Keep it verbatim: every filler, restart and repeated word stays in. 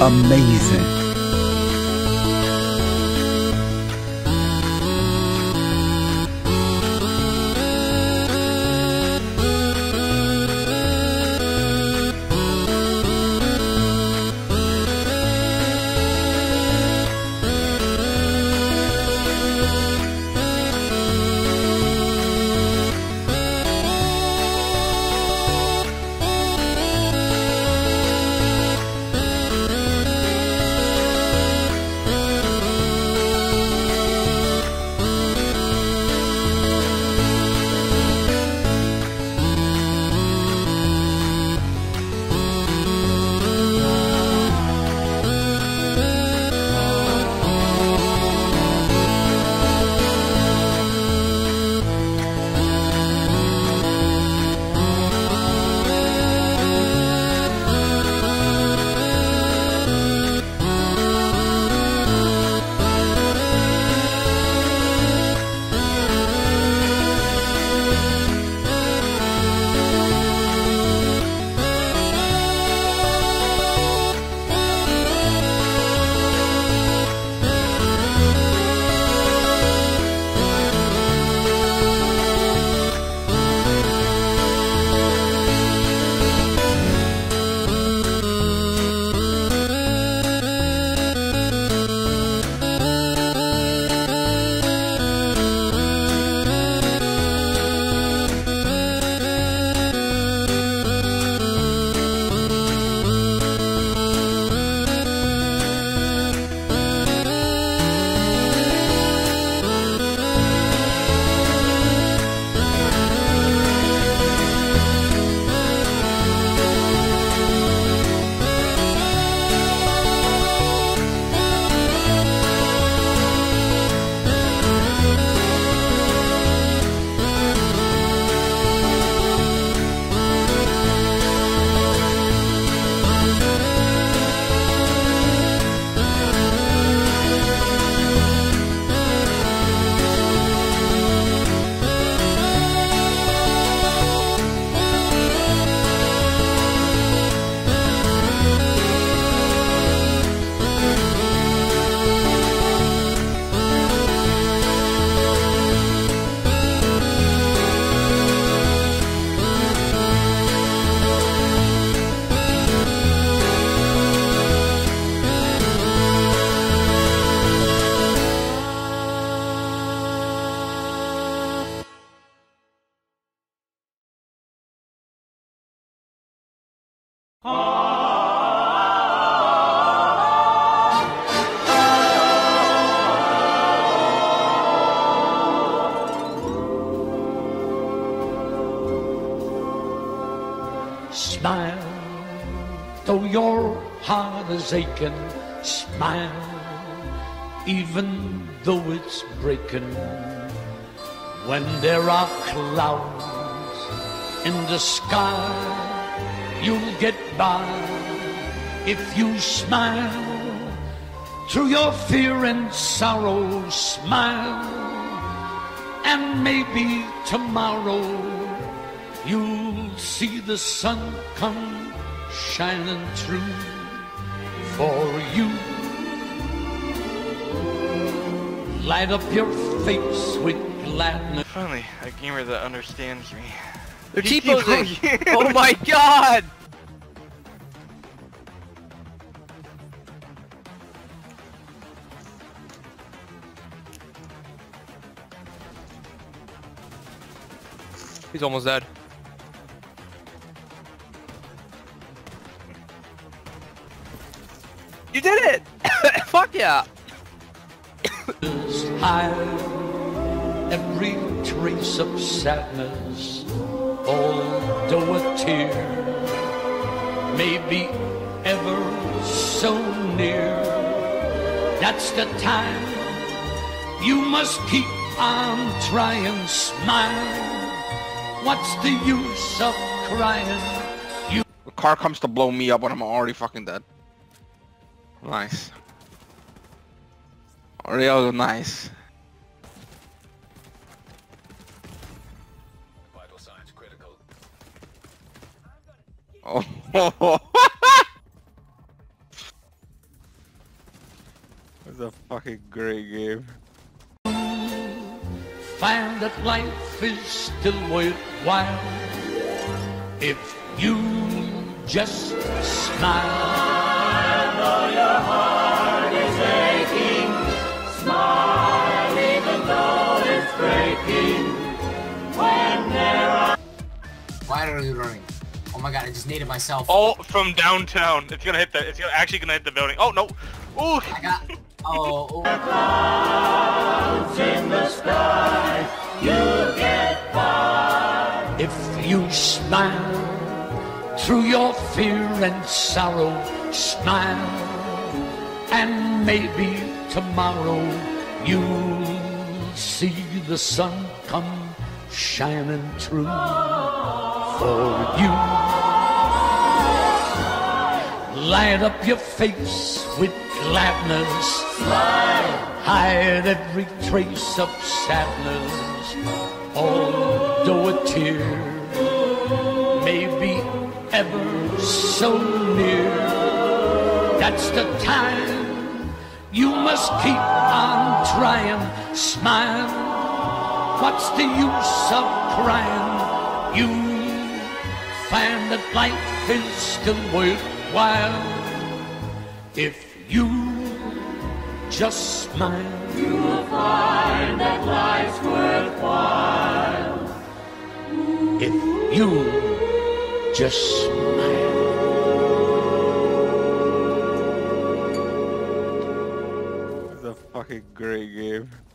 amazing. Smile, though your heart is aching. Smile, even though it's breaking. When there are clouds in the sky, you'll get by if you smile. Through your fear and sorrow, smile, and maybe tomorrow you'll see the sun come shining through for you. Light up your face with gladness. Finally, a gamer that understands me. They're T-posing! Oh my god! He's almost dead. You did it! Fuck yeah! Hide every trace of sadness, although a tear may be ever so near. That's the time you must keep on trying. Smile, what's the use of crying? You the car comes to blow me up when I'm already fucking dead. Nice. Real nice. Vital signs critical. Oh. is a fucking great game. Find that life is still worthwhile if you just smile. Smile though your heart is aching. Smile even though it's breaking. When there are... Why are you running? Oh my god, I just needed myself. Oh, from downtown. It's gonna hit the... It's actually gonna hit the building. Oh, no. Ooh. I got... Oh, oh. Clouds in the sky, you get by. If you smile through your fear and sorrow, smile, and maybe tomorrow you'll see the sun come shining through for you. Light up your face with gladness, smile. Hide every trace of sadness, although a tear may be ever so near. That's the time you must keep on trying. Smile, what's the use of crying? You find that life is still worthwhile if you just smile. You'll find that life's worthwhile if you just smile. It's a fucking great game.